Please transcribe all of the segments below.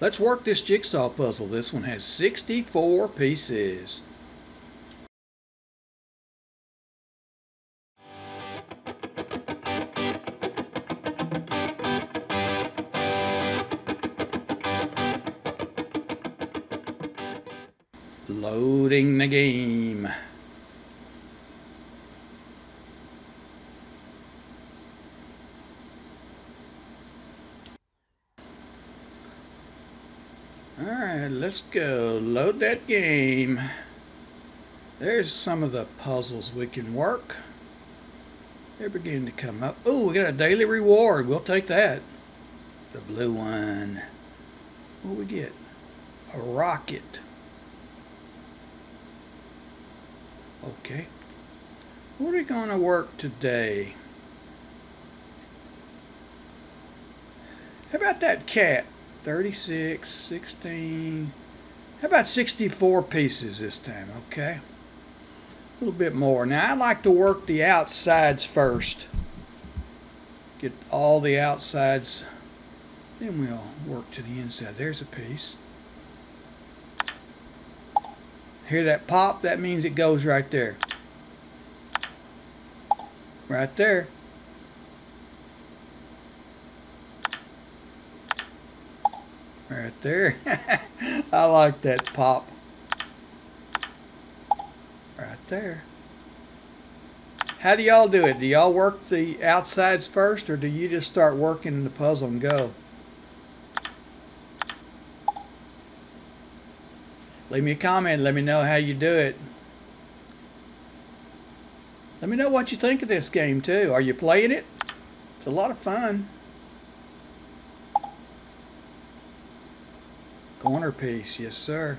Let's work this jigsaw puzzle. This one has 64 pieces. Loading the game. Alright, let's go load that game. There's some of the puzzles we can work. They're beginning to come up. Oh, we got a daily reward. We'll take that. The blue one. What do we get? A rocket. Okay. What are we going to work today? How about that cat? 36, 16. How about 64 pieces this time? Okay. A little bit more. Now I like to work the outsides first. Get all the outsides. Then we'll work to the inside. There's a piece. Hear that pop? That means it goes right there. Right there. Right there. I like that pop. Right there. How do y'all do it? Do y'all work the outsides first, or do you just start working the puzzle and go? Leave me a comment. Let me know how you do it. Let me know what you think of this game, too. Are you playing it? It's a lot of fun. Corner piece. Yes, sir.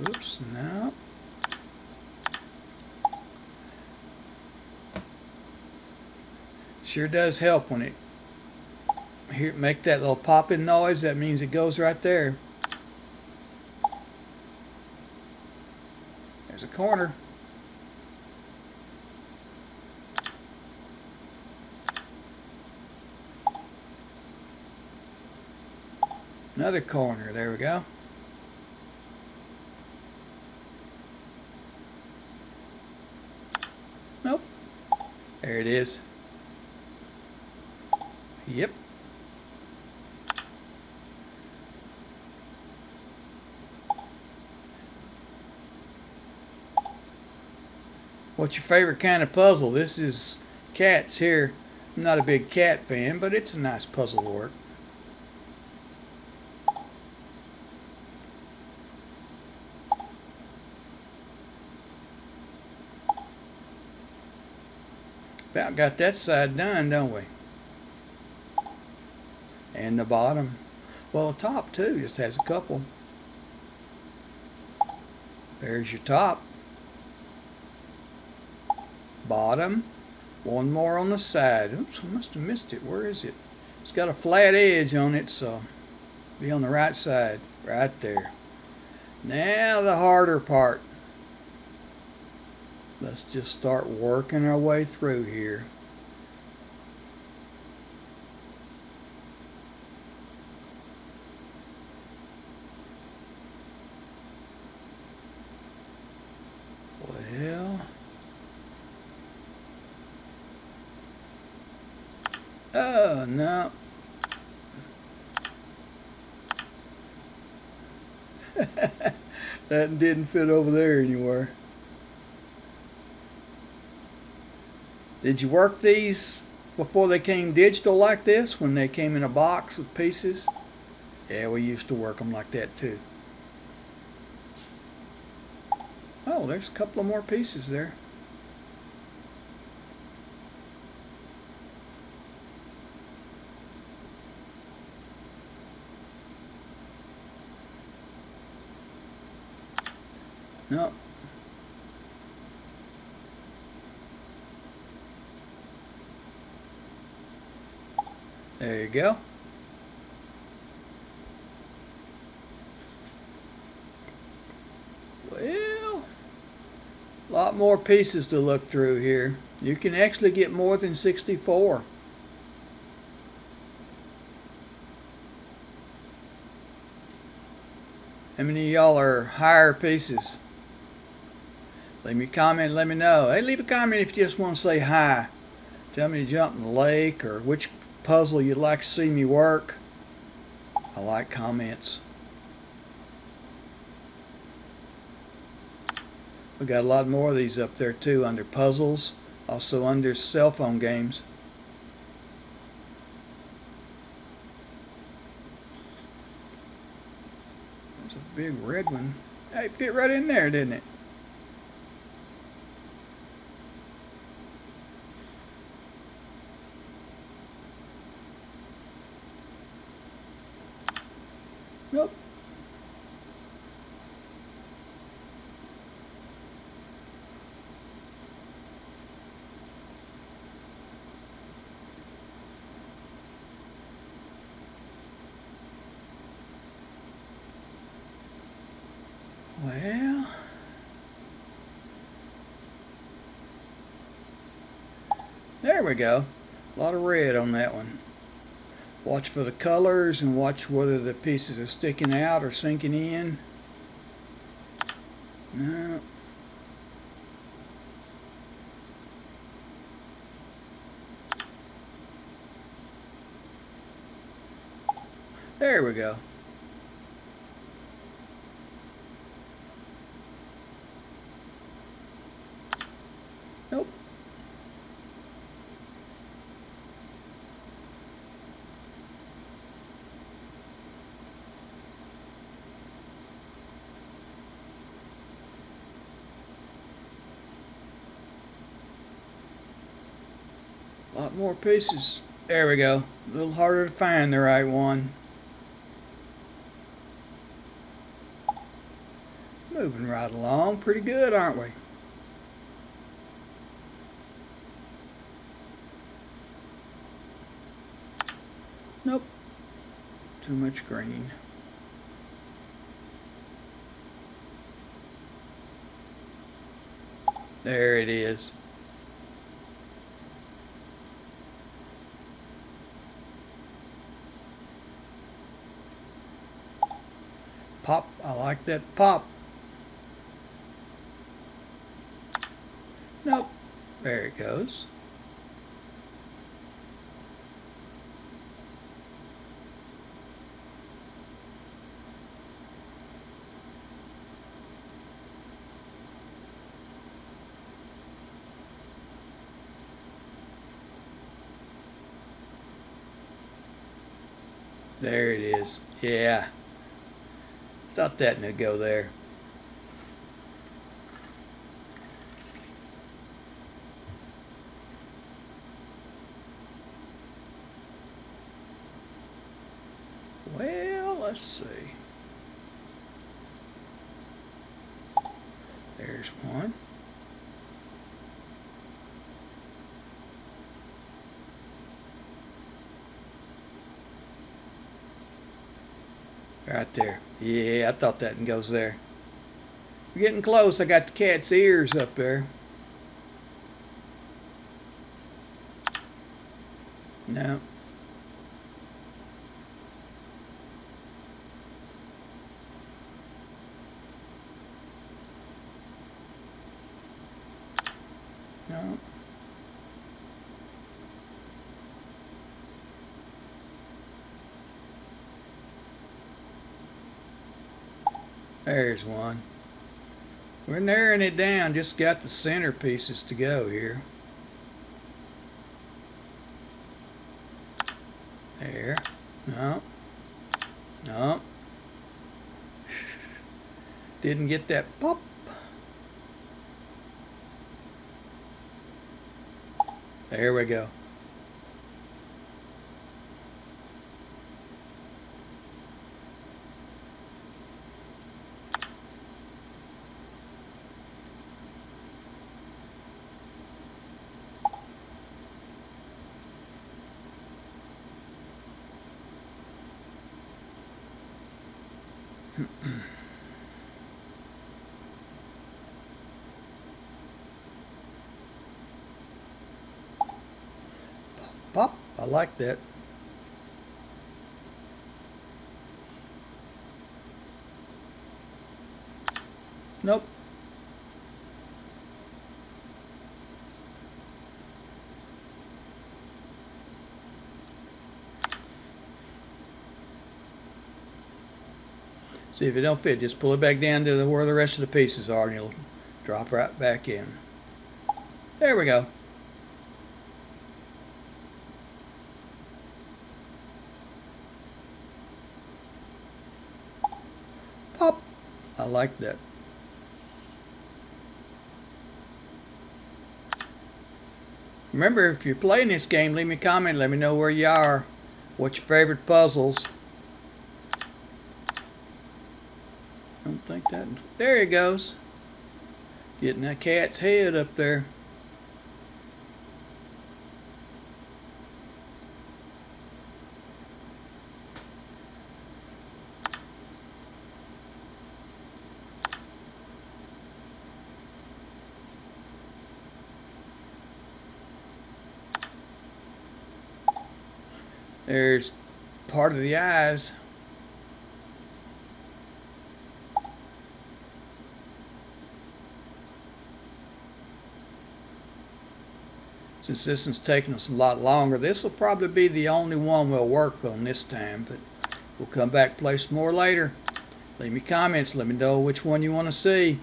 Oops. No. Sure does help when it... Here, make that little popping noise. That means it goes right there. There's a corner. Another corner. There we go. Nope. There it is. Yep. What's your favorite kind of puzzle? This is cats here. I'm not a big cat fan, but it's a nice puzzle to work. About got that side done, don't we? And the bottom. Well, the top too just has a couple. There's your top. Bottom, one more on the side. Oops, I must have missed it. Where is it? It's got a flat edge on it, so be on the right side, right there. Now the harder part. Let's just start working our way through here. Well, oh, no. That didn't fit over there anywhere. Did you work these before they came digital like this, when they came in a box with pieces? Yeah, we used to work them like that too. Oh, there's a couple of more pieces there. Nope. There you go. Well, a lot more pieces to look through here. You can actually get more than 64. How many of y'all are higher pieces? Leave me a comment, let me know. Hey, leave a comment if you just want to say hi. Tell me to jump in the lake or which puzzle you'd like to see me work. I like comments. We got a lot more of these up there too, under puzzles, also under cell phone games. There's a big red one. Hey, it fit right in there, didn't it? Nope. Well, there we go. A lot of red on that one. Watch for the colors and watch whether the pieces are sticking out or sinking in. No. There we go. Nope. A lot more pieces. There we go. A little harder to find the right one. Moving right along. Pretty good, aren't we? Nope. Too much green. There it is. Pop. I like that pop. Nope. There it goes. There it is. Yeah. Thought that would go there. Well, let's see. There's one. Right there. Yeah, I thought that one goes there. We're getting close. I got the cat's ears up there. No. No. There's one. We're narrowing it down. Just got the center pieces to go here. There. No. No. Didn't get that pop. There we go. Pop, I like that. Nope. See, if it don't fit, just pull it back down to where the rest of the pieces are and you'll drop right back in. There we go. Pop! I like that. Remember, if you're playing this game, leave me a comment. Let me know where you are. What's your favorite puzzles? Don't think that. There he goes. Getting that cat's head up there. There's part of the eyes. Since this one's taking us a lot longer, this will probably be the only one we'll work on this time, but we'll come back and play some more later. Leave me comments, let me know which one you want to see.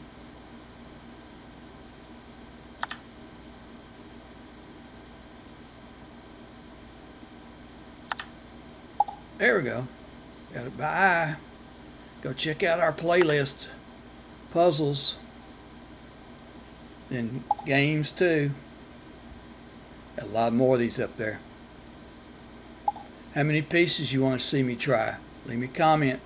There we go. Got it by eye. Go check out our playlist. Puzzles. And games too. A lot more of these up there. How many pieces you want to see me try? Leave me a comment.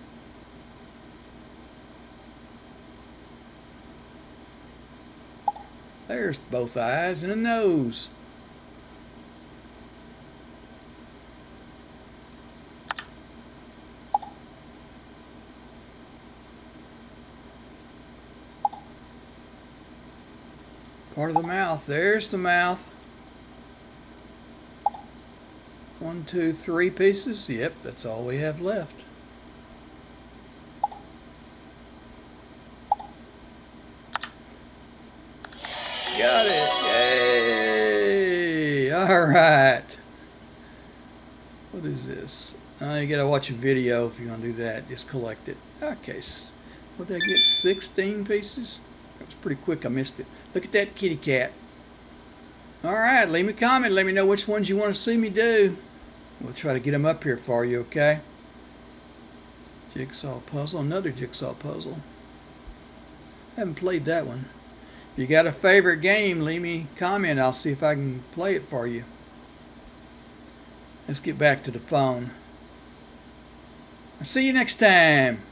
There's both eyes and a nose. Part of the mouth. There's the mouth. 1, 2, 3 pieces. Yep, that's all we have left. Got it. Yay! Alright. What is this? Oh, you gotta watch a video if you're gonna do that. Just collect it. Okay. What did I get? 16 pieces? That was pretty quick. I missed it. Look at that kitty cat. Alright, leave me a comment. Let me know which ones you want to see me do. We'll try to get them up here for you, okay? Jigsaw puzzle, another jigsaw puzzle. I haven't played that one. If you got a favorite game, leave me a comment. I'll see if I can play it for you. Let's get back to the phone. I'll see you next time.